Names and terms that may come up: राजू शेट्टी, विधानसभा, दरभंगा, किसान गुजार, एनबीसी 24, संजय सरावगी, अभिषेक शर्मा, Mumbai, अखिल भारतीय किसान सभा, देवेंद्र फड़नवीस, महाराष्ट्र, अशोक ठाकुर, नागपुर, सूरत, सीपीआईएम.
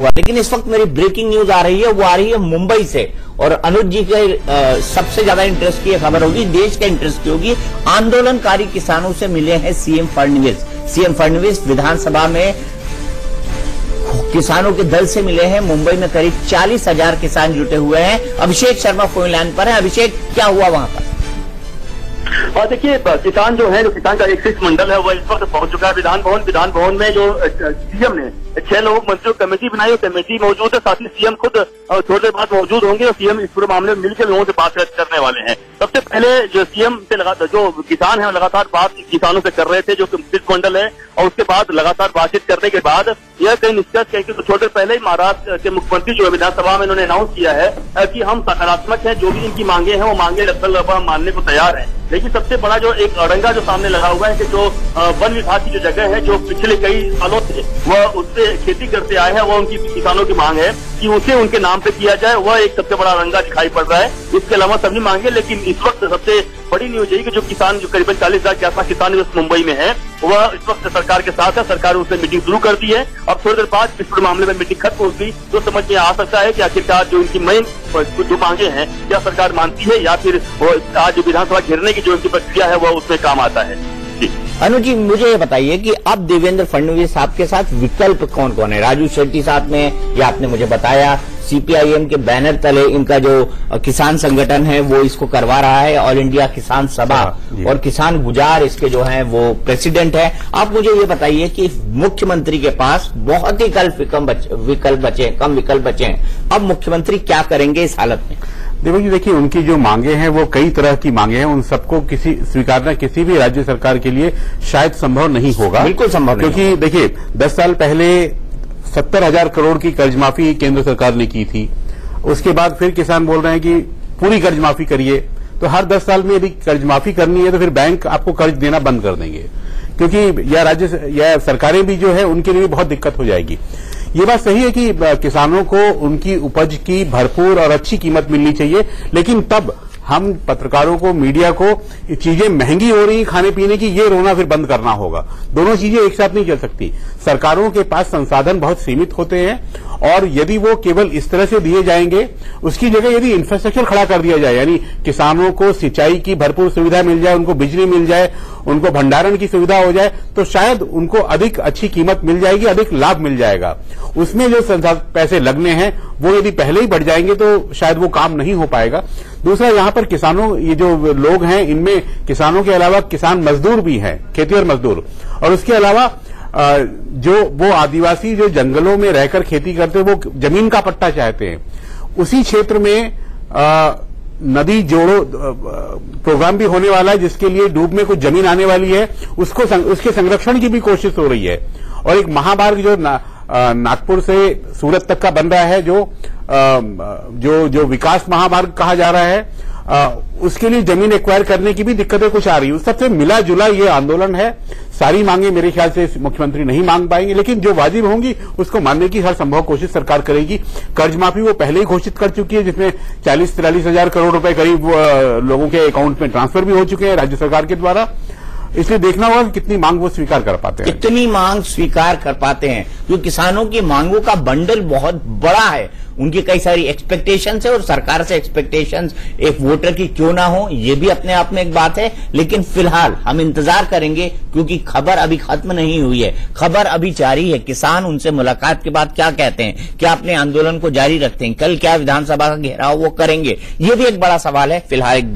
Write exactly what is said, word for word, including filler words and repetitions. हुआ। लेकिन इस वक्त मेरी ब्रेकिंग न्यूज आ रही है, वो आ रही है मुंबई से, और अनुज जी के आ, सबसे ज्यादा इंटरेस्ट की खबर होगी, देश के इंटरेस्ट की होगी। आंदोलनकारी किसानों से मिले हैं सीएम फड़नवीस। सीएम फड़नवीस विधानसभा में किसानों के दल से मिले हैं। मुंबई में करीब चालीस हजार किसान जुटे हुए हैं। अभिषेक शर्मा फोन लाइन पर है। अभिषेक, क्या हुआ वहां पर? और देखिए, किसान जो है, जो किसान का एक शिष्ट मंडल है, वो इस वक्त पहुंच चुका है विधान भवन। विधान भवन में जो सीएम ने छह लोग मंत्री कमेटी बनाई, और कमेटी मौजूद है, साथ ही सीएम खुद थोड़ी देर बाद मौजूद होंगे, और सीएम इस पूरे मामले में मिलकर लोगों से बात करने वाले हैं। सबसे पहले जो सीएम से लगातार जो किसान है वो लगातार बात किसानों से कर रहे थे, जो शिष्ट मंडल है, और उसके बाद लगातार बातचीत करने के बाद यह कहीं निष्कर्ष है कि थोड़ी देर पहले ही महाराष्ट्र के मुख्यमंत्री जो है विधानसभा में उन्होंने अनाउंस किया है कि हम सकारात्मक है, जो भी इनकी मांगे हैं वो मांगे लगभग हम मानने को तैयार है। लेकिन सबसे बड़ा जो एक अड़ंगा जो सामने लगा हुआ है कि जो वन विभाग की जो जगह है, जो पिछले कई सालों से वह उससे खेती करते आए हैं, वह उनकी किसानों की मांग है कि उसे उनके नाम पे किया जाए, वह एक सबसे बड़ा अड़ंगा दिखाई पड़ रहा है। इसके अलावा सभी मांगे, लेकिन इस वक्त सबसे बड़ी न्यूज यही कि जो किसान जो करीबन चालीस हजार के आसपास किसान मुंबई में है, वह इस वक्त सरकार के साथ है। सरकार उससे मीटिंग शुरू कर दी है। अब थोड़ी देर बाद इस पूरे मामले में मीटिंग खत्म होगी तो समझ में आ सकता है कि आखिरकार जो उनकी मेन जो मांगे हैं क्या सरकार मानती है, या फिर वो आज विधानसभा घेरने की जो उनकी प्रक्रिया है वह उसमें काम आता है। अनुज जी, मुझे ये बताइए कि अब देवेंद्र फडणवीस साहब के साथ विकल्प कौन कौन है? राजू शेट्टी साहब ने, ये आपने मुझे बताया, सीपीआईएम के बैनर तले इनका जो किसान संगठन है वो इसको करवा रहा है, ऑल इंडिया किसान सभा, और किसान गुजार इसके जो है वो प्रेसिडेंट है। आप मुझे ये बताइए कि मुख्यमंत्री के पास बहुत ही कल विकल्प बचे कम विकल्प बचे हैं, अब मुख्यमंत्री क्या करेंगे इस हालत में? देवेंद्र जी, देखिए, उनकी जो मांगे हैं वो कई तरह की मांगे हैं, उन सबको किसी स्वीकारना किसी भी राज्य सरकार के लिए शायद संभव नहीं होगा। बिल्कुल संभव नहीं, क्योंकि देखिए दस साल पहले सत्तर हजार करोड़ की कर्ज माफी केंद्र सरकार ने की थी। उसके बाद फिर किसान बोल रहे हैं कि पूरी कर्ज माफी करिए, तो हर दस साल में यदि कर्ज माफी करनी है तो फिर बैंक आपको कर्ज देना बंद कर देंगे, क्योंकि या राज्य या सरकारें भी जो है उनके लिए भी बहुत दिक्कत हो जाएगी। ये बात सही है कि किसानों को उनकी उपज की भरपूर और अच्छी कीमत मिलनी चाहिए, लेकिन तब हम पत्रकारों को, मीडिया को चीजें महंगी हो रही, खाने पीने की, ये रोना फिर बंद करना होगा। दोनों चीजें एक साथ नहीं चल सकती। सरकारों के पास संसाधन बहुत सीमित होते हैं, और यदि वो केवल इस तरह से दिए जाएंगे, उसकी जगह यदि इंफ्रास्ट्रक्चर खड़ा कर दिया जाए, यानी किसानों को सिंचाई की भरपूर सुविधा मिल जाए, उनको बिजली मिल जाए, उनको भंडारण की सुविधा हो जाए, तो शायद उनको अधिक अच्छी कीमत मिल जाएगी, अधिक लाभ मिल जाएगा। उसमें जो पैसे लगने हैं वो यदि पहले ही बढ़ जाएंगे तो शायद वो काम नहीं हो पाएगा। दूसरा, यहां पर किसानों, ये जो लोग हैं, इनमें किसानों के अलावा किसान मजदूर भी हैं, खेतीहर मजदूर, और उसके अलावा जो वो आदिवासी जो जंगलों में रहकर खेती करते हैं, वो जमीन का पट्टा चाहते हैं। उसी क्षेत्र में आ, नदी जोड़ो प्रोग्राम भी होने वाला है, जिसके लिए डूब में कुछ जमीन आने वाली है, उसको संग, उसके संरक्षण की भी कोशिश हो रही है। और एक महामार्ग जो ना, नागपुर से सूरत तक का बन रहा है, जो जो जो विकास महामार्ग कहा जा रहा है, उसके लिए जमीन एक्वायर करने की भी दिक्कतें कुछ आ रही है। उस सबसे मिला जुला ये आंदोलन है। सारी मांगे मेरे ख्याल से मुख्यमंत्री नहीं मांग पाएंगे, लेकिन जो वाजिब होंगी उसको मानने की हर संभव कोशिश सरकार करेगी। कर्ज माफी वो पहले ही घोषित कर चुकी है, जिसमें चालीस तिरालीस हजार करोड़ रुपए करीब लोगों के अकाउंट में ट्रांसफर भी हो चुके हैं राज्य सरकार के द्वारा। इसलिए देखना होगा कितनी मांग वो स्वीकार कर पाते हैं, कितनी मांग स्वीकार कर पाते हैं, क्योंकि किसानों की मांगों का बंडल बहुत बड़ा है। उनकी कई सारी एक्सपेक्टेशंस है, और सरकार से एक्सपेक्टेशंस एक वोटर की क्यों ना हो, ये भी अपने आप में एक बात है। लेकिन फिलहाल हम इंतजार करेंगे, क्योंकि खबर अभी खत्म नहीं हुई है, खबर अभी जारी है। किसान उनसे मुलाकात के बाद क्या कहते हैं, क्या अपने आंदोलन को जारी रखते हैं, कल क्या विधानसभा का घेराव वो करेंगे, ये भी एक बड़ा सवाल है। फिलहाल एक